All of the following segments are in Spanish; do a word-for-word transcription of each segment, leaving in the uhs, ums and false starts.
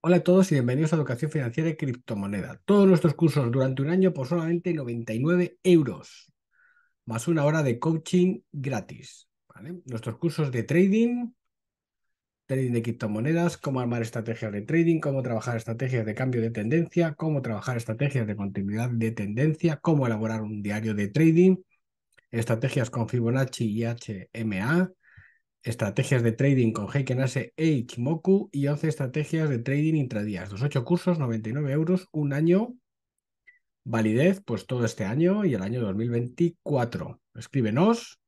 Hola a todos y bienvenidos a Educación Financiera y Criptomoneda. Todos nuestros cursos durante un año por solamente noventa y nueve euros, más una hora de coaching gratis, ¿vale? Nuestros cursos de trading, trading de criptomonedas, cómo armar estrategias de trading, cómo trabajar estrategias de cambio de tendencia, cómo trabajar estrategias de continuidad de tendencia, cómo elaborar un diario de trading, estrategias con Fibonacci y H M A, estrategias de trading con Heiken Ashi e Ichimoku y once estrategias de trading intradías. Los ocho cursos, noventa y nueve euros, un año, validez, pues todo este año y el año dos mil veinticuatro. Escríbenos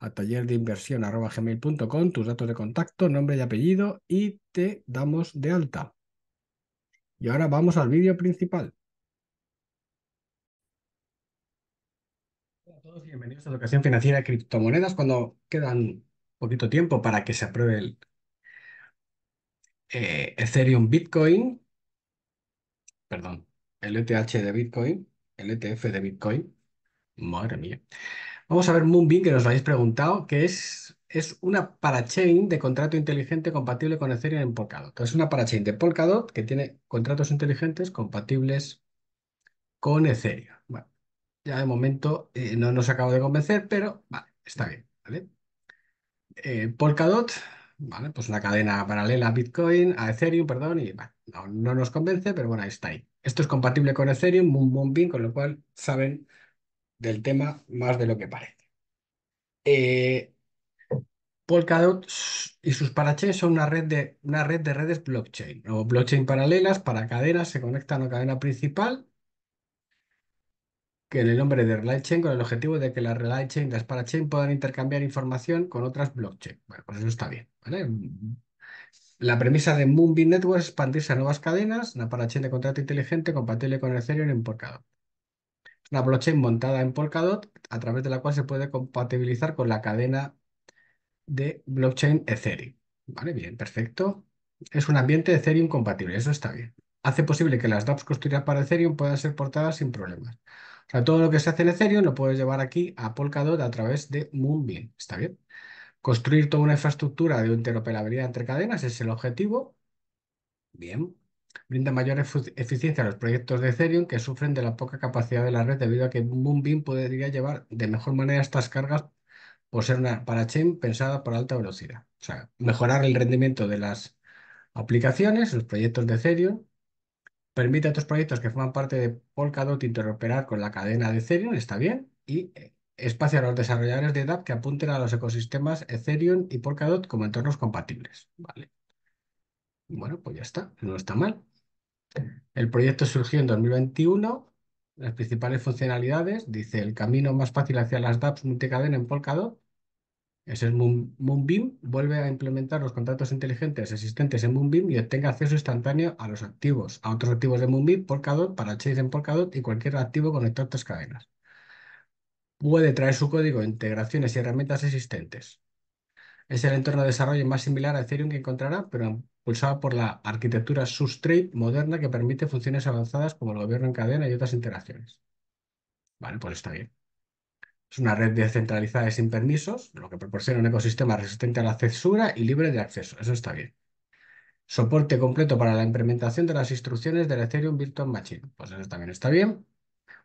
a taller de inversión arroba gmail punto com, tus datos de contacto, nombre y apellido y te damos de alta. Y ahora vamos al vídeo principal. Hola a todos y bienvenidos a Educación Financiera y Criptomonedas. Cuando quedan poquito tiempo para que se apruebe el eh, Ethereum Bitcoin, perdón, el E T H de Bitcoin, el E T F de Bitcoin, madre mía. Vamos a ver Moonbeam, que nos lo habéis preguntado, que es, es una parachain de contrato inteligente compatible con Ethereum en Polkadot. Es una parachain de Polkadot que tiene contratos inteligentes compatibles con Ethereum. Bueno, ya de momento eh, no nos acabo de convencer, pero vale, está bien, ¿vale? Eh, Polkadot, ¿vale? Pues una cadena paralela a Bitcoin, a Ethereum, perdón, y bueno, no, no nos convence, pero bueno, ahí está ahí. Esto es compatible con Ethereum, Moonbeam, con lo cual saben del tema más de lo que parece. Eh, Polkadot y sus parachains son una red de, una red de redes blockchain, o blockchain paralelas para cadenas, se conectan a cadena principal, que en el nombre de Relay Chain, con el objetivo de que la Relay Chain y las parachain puedan intercambiar información con otras blockchain. Bueno, pues eso está bien, ¿vale? La premisa de Moonbeam Network es expandirse a nuevas cadenas, una parachain de contrato inteligente compatible con Ethereum en Polkadot. Es una blockchain montada en Polkadot, a través de la cual se puede compatibilizar con la cadena de blockchain Ethereum. Vale, bien, perfecto. Es un ambiente Ethereum compatible, eso está bien. Hace posible que las dApps construidas para Ethereum puedan ser portadas sin problemas. O sea, todo lo que se hace en Ethereum lo puedes llevar aquí a Polkadot a través de Moonbeam, ¿está bien? Construir toda una infraestructura de interoperabilidad entre cadenas es el objetivo. Bien. Brinda mayor eficiencia a los proyectos de Ethereum que sufren de la poca capacidad de la red debido a que Moonbeam podría llevar de mejor manera estas cargas por ser una parachain pensada por alta velocidad. O sea, mejorar el rendimiento de las aplicaciones, los proyectos de Ethereum. Permite a otros proyectos que forman parte de Polkadot interoperar con la cadena de Ethereum, está bien, y espacio a los desarrolladores de dApp que apunten a los ecosistemas Ethereum y Polkadot como entornos compatibles. Vale. Bueno, pues ya está, no está mal. El proyecto surgió en dos mil veintiuno, las principales funcionalidades, dice el camino más fácil hacia las dApps multicadena en Polkadot, ese es Moonbeam, vuelve a implementar los contratos inteligentes existentes en Moonbeam y obtenga acceso instantáneo a los activos, a otros activos de Moonbeam, Polkadot, parachains en Polkadot y cualquier activo conectado a otras cadenas. Puede traer su código, integraciones y herramientas existentes. Es el entorno de desarrollo más similar a Ethereum que encontrará, pero impulsado por la arquitectura Substrate moderna que permite funciones avanzadas como el gobierno en cadena y otras interacciones. Vale, pues está bien. Es una red descentralizada y sin permisos, lo que proporciona un ecosistema resistente a la censura y libre de acceso. Eso está bien. Soporte completo para la implementación de las instrucciones del Ethereum Virtual Machine. Pues eso también está bien.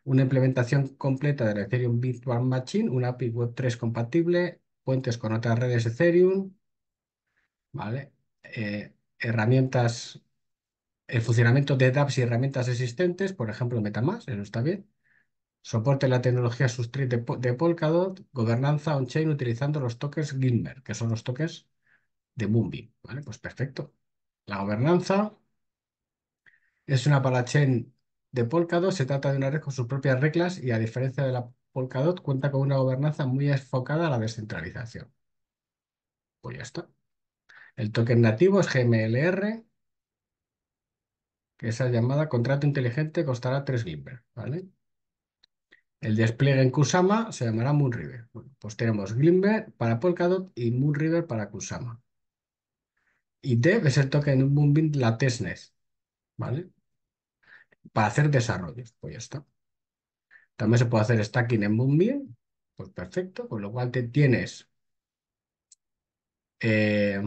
Una implementación completa del Ethereum Virtual Machine, una A P I web tres compatible, puentes con otras redes Ethereum, ¿vale? Eh, herramientas, el funcionamiento de dApps y herramientas existentes, por ejemplo, Metamask, eso está bien. Soporte la tecnología Substrate de, de Polkadot, gobernanza on-chain utilizando los tokens Glimmer, que son los tokens de Moonbeam. Vale, pues perfecto. La gobernanza es una parachain de Polkadot, se trata de una red con sus propias reglas y a diferencia de la Polkadot cuenta con una gobernanza muy enfocada a la descentralización. Pues ya está. El token nativo es G M L R, que esa llamada contrato inteligente costará tres Glimmer, ¿vale? El despliegue en Kusama se llamará Moonriver. Bueno, pues tenemos Glimmer para Polkadot y Moonriver para Kusama. Y dev es el token Moonbeam Latesnes, ¿vale? Para hacer desarrollos, pues ya está. También se puede hacer stacking en Moonbeam, pues perfecto, con lo cual te tienes eh,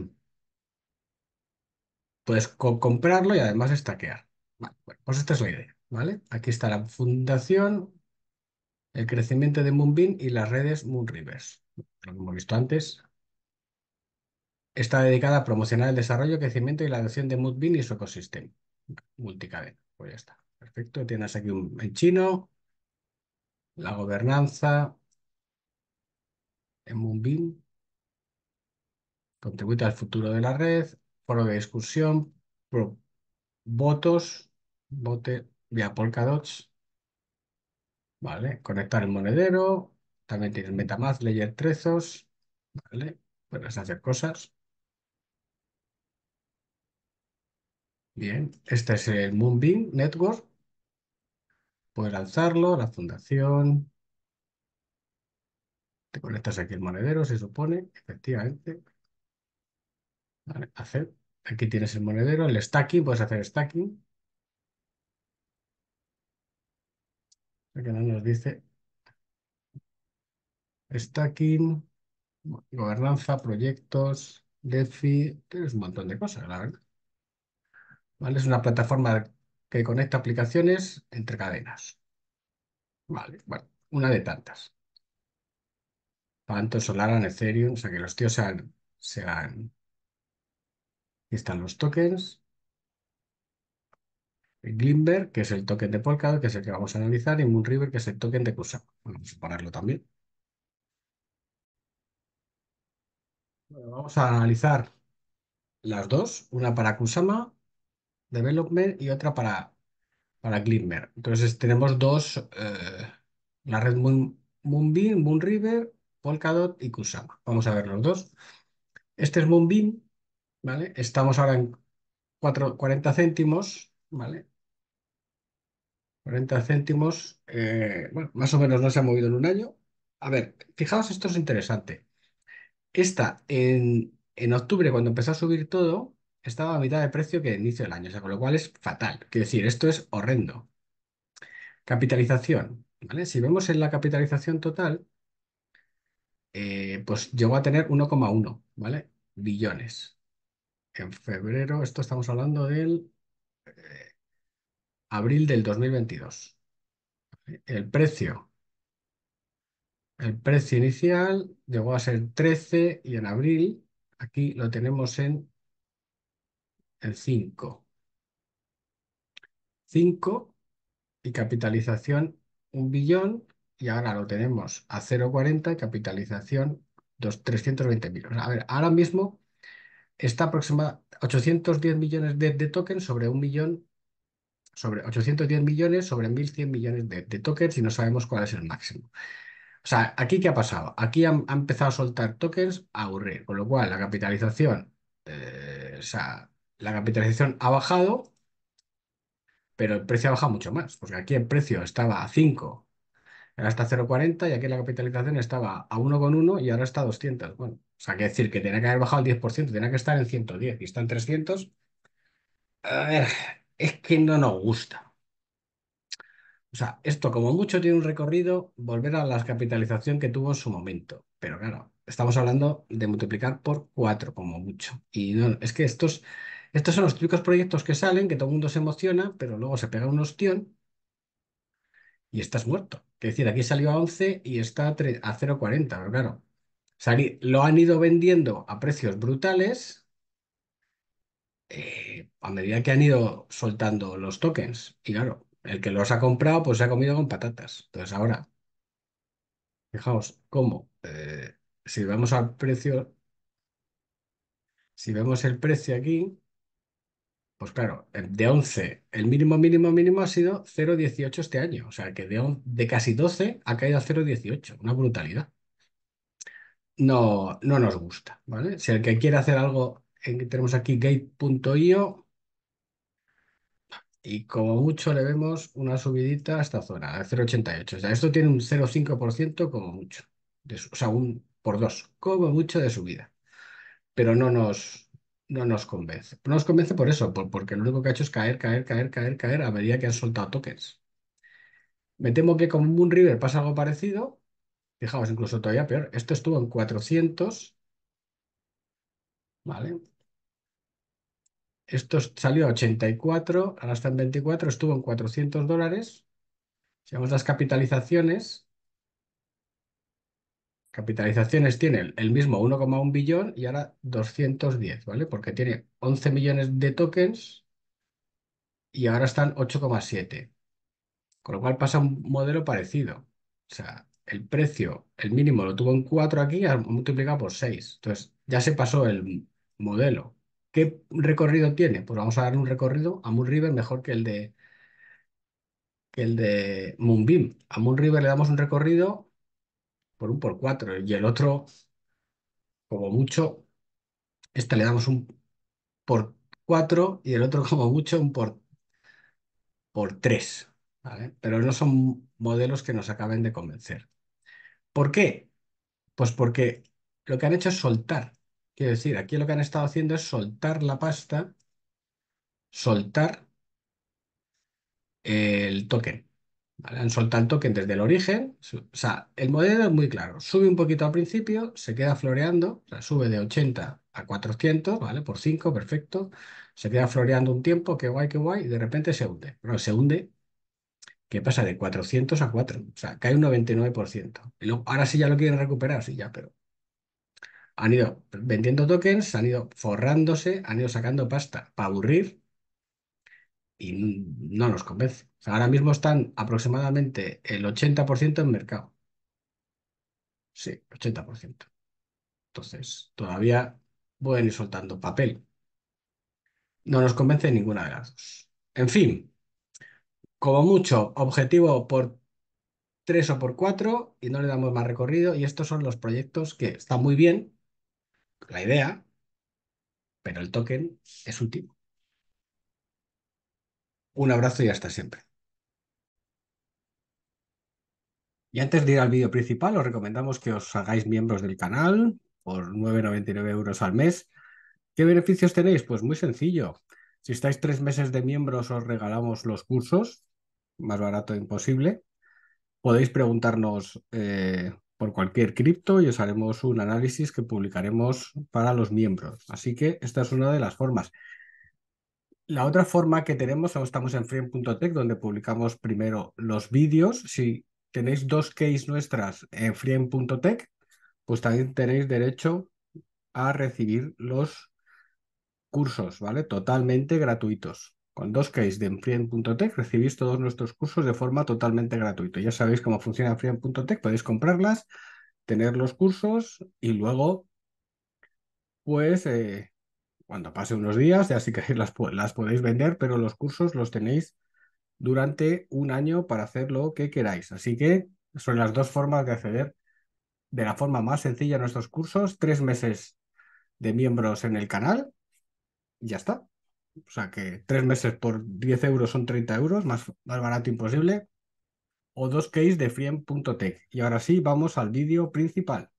Puedes co- comprarlo y además estaquear. Vale, bueno, pues esta es la idea, ¿vale? Aquí está la fundación, el crecimiento de Moonbeam y las redes Moonrivers. Lo que hemos visto antes. Está dedicada a promocionar el desarrollo, crecimiento y la adopción de Moonbeam y su ecosistema. Multicadena. Pues ya está. Perfecto. Tienes aquí un, en chino, la gobernanza, en Moonbeam, contribuye al futuro de la red, foro de discusión, pro- votos, vote vía Polkadots, ¿vale? Conectar el monedero, también tienes Metamask, Ledger, Trezos, ¿vale? Puedes hacer cosas. Bien, este es el Moonbeam Network, puedes lanzarlo, la fundación, te conectas aquí el monedero, se supone, efectivamente, ¿vale? Hacer. Aquí tienes el monedero, el stacking, puedes hacer stacking, que no nos dice stacking. Gobernanza, proyectos, DeFi, tienes un montón de cosas, la verdad, ¿vale? Es una plataforma que conecta aplicaciones entre cadenas. Vale, bueno, una de tantas. Pantos, Solaran, Ethereum, o sea que los tíos sean, sean... Aquí están los tokens. El Glimmer, que es el token de Polkadot, que es el que vamos a analizar, y Moonriver, que es el token de Kusama. Bueno, vamos a ponerlo también. Bueno, vamos a analizar las dos, una para Kusama Development y otra para... para Glimmer. Entonces tenemos dos, eh, la red Moon, Moonbeam, Moonriver, Polkadot y Kusama. Vamos a ver los dos. Este es Moonbeam, ¿vale? Estamos ahora en cuatro, cuarenta céntimos, ¿vale? cuarenta céntimos, eh, bueno, más o menos no se ha movido en un año. A ver, fijaos, esto es interesante. Esta, en, en octubre, cuando empezó a subir todo, estaba a mitad de precio que el inicio del año, o sea, con lo cual es fatal. Quiero decir, esto es horrendo. Capitalización, ¿vale? Si vemos en la capitalización total, eh, pues llegó a tener uno coma uno, ¿vale? Billones. En febrero, esto estamos hablando del eh, abril del dos mil veintidós. El precio, el precio inicial llegó a ser trece y en abril, aquí lo tenemos en, en cinco. cinco y capitalización un billón, y ahora lo tenemos a cero coma cuarenta y capitalización trescientos veinte mil. O sea, a ver, ahora mismo está aproximadamente ochocientos diez millones de, de tokens sobre un millón, sobre ochocientos diez millones sobre mil cien millones de, de tokens y no sabemos cuál es el máximo. O sea, ¿aquí qué ha pasado? Aquí han, han empezado a soltar tokens a aburrir, con lo cual la capitalización, eh, o sea, la capitalización ha bajado, pero el precio ha bajado mucho más, porque aquí el precio estaba a cinco, era hasta cero coma cuarenta y aquí la capitalización estaba a uno coma uno y ahora está a doscientos. Bueno, o sea, que decir que tenía que haber bajado el diez por ciento, tenía que estar en ciento diez y está en trescientos. A ver, es que no nos gusta. O sea, esto como mucho tiene un recorrido, volver a la capitalización que tuvo en su momento. Pero claro, estamos hablando de multiplicar por cuatro como mucho. Y no, es que estos, estos son los típicos proyectos que salen, que todo el mundo se emociona, pero luego se pega un ostión y estás muerto. Es decir, aquí salió a once y está a tres a cero coma cuarenta, pero claro, sali- lo han ido vendiendo a precios brutales eh, a medida que han ido soltando los tokens. Y claro, el que los ha comprado, pues se ha comido con patatas. Entonces ahora, fijaos cómo, eh, si vamos al precio, si vemos el precio aquí, pues claro, eh, de once, el mínimo, mínimo, mínimo ha sido cero coma dieciocho este año. O sea, que de, on- de casi doce ha caído a cero coma dieciocho, una brutalidad. No, no nos gusta, ¿vale? Si el que quiere hacer algo, en- tenemos aquí gate punto i o y como mucho le vemos una subidita a esta zona, de cero coma ochenta y ocho. O sea, esto tiene un cero coma cinco por ciento como mucho, de su- o sea, un por dos, como mucho de subida. Pero no nos, no nos convence. No nos convence por eso, por- porque lo único que ha hecho es caer, caer, caer, caer, caer a medida que han soltado tokens. Me temo que con Moonriver pasa algo parecido. Fijaos, incluso todavía peor. Esto estuvo en cuatrocientos, ¿vale? Esto salió a ochenta y cuatro, ahora está en veinticuatro, estuvo en cuatrocientos dólares. Si vemos las capitalizaciones, capitalizaciones tiene el mismo uno coma uno billón y ahora doscientos diez, ¿vale? Porque tiene once millones de tokens y ahora están ocho coma siete. Con lo cual pasa un modelo parecido. O sea, el precio, el mínimo lo tuvo en cuatro aquí, ha multiplicado por seis. Entonces, ya se pasó el modelo. ¿Qué recorrido tiene? Pues vamos a darle un recorrido a Moonriver mejor que el de, que el de Moonbeam. A Moonriver le damos un recorrido por un por cuatro y el otro, como mucho, este le damos un por cuatro y el otro, como mucho, un por, por tres. ¿Vale? Pero no son modelos que nos acaben de convencer. ¿Por qué? Pues porque lo que han hecho es soltar. Quiero decir, aquí lo que han estado haciendo es soltar la pasta, soltar el token. ¿Vale? Han soltado el token desde el origen. O sea, el modelo es muy claro. Sube un poquito al principio, se queda floreando. O sea, sube de ochenta a cuatrocientos, ¿vale? Por cinco, perfecto. Se queda floreando un tiempo, qué guay, qué guay, y de repente se hunde. Bueno, se hunde. ¿Qué pasa? De cuatrocientos a cuatro. O sea, cae un noventa y nueve por ciento. Y luego, ahora sí ya lo quieren recuperar, sí ya, pero... han ido vendiendo tokens, han ido forrándose, han ido sacando pasta para aburrir y no nos convence. O sea, ahora mismo están aproximadamente el ochenta por ciento en mercado. Sí, ochenta por ciento. Entonces, todavía pueden ir soltando papel. No nos convence ninguna de las dos. En fin, como mucho, objetivo por tres o por cuatro y no le damos más recorrido. Y estos son los proyectos que están muy bien, la idea, pero el token es último. Un abrazo y hasta siempre. Y antes de ir al vídeo principal, os recomendamos que os hagáis miembros del canal por nueve con noventa y nueve euros al mes. ¿Qué beneficios tenéis? Pues muy sencillo. Si estáis tres meses de miembros, os regalamos los cursos, más barato imposible. Podéis preguntarnos... Eh, por cualquier cripto y os haremos un análisis que publicaremos para los miembros. Así que esta es una de las formas. La otra forma que tenemos, ahora estamos en friend punto tech, donde publicamos primero los vídeos. Si tenéis dos keys nuestras en friend punto tech, pues también tenéis derecho a recibir los cursos, ¿vale? Totalmente gratuitos. Con dos keys de friend punto tech recibís todos nuestros cursos de forma totalmente gratuita. Ya sabéis cómo funciona friend punto tech, podéis comprarlas, tener los cursos y luego, pues, eh, cuando pase unos días, ya sí que las, las podéis vender, pero los cursos los tenéis durante un año para hacer lo que queráis. Así que son las dos formas de acceder de la forma más sencilla a nuestros cursos. Tres meses de miembros en el canal y ya está. O sea que tres meses por diez euros son treinta euros, más, más barato imposible. O dos keys de friend punto tech. Y ahora sí, vamos al vídeo principal.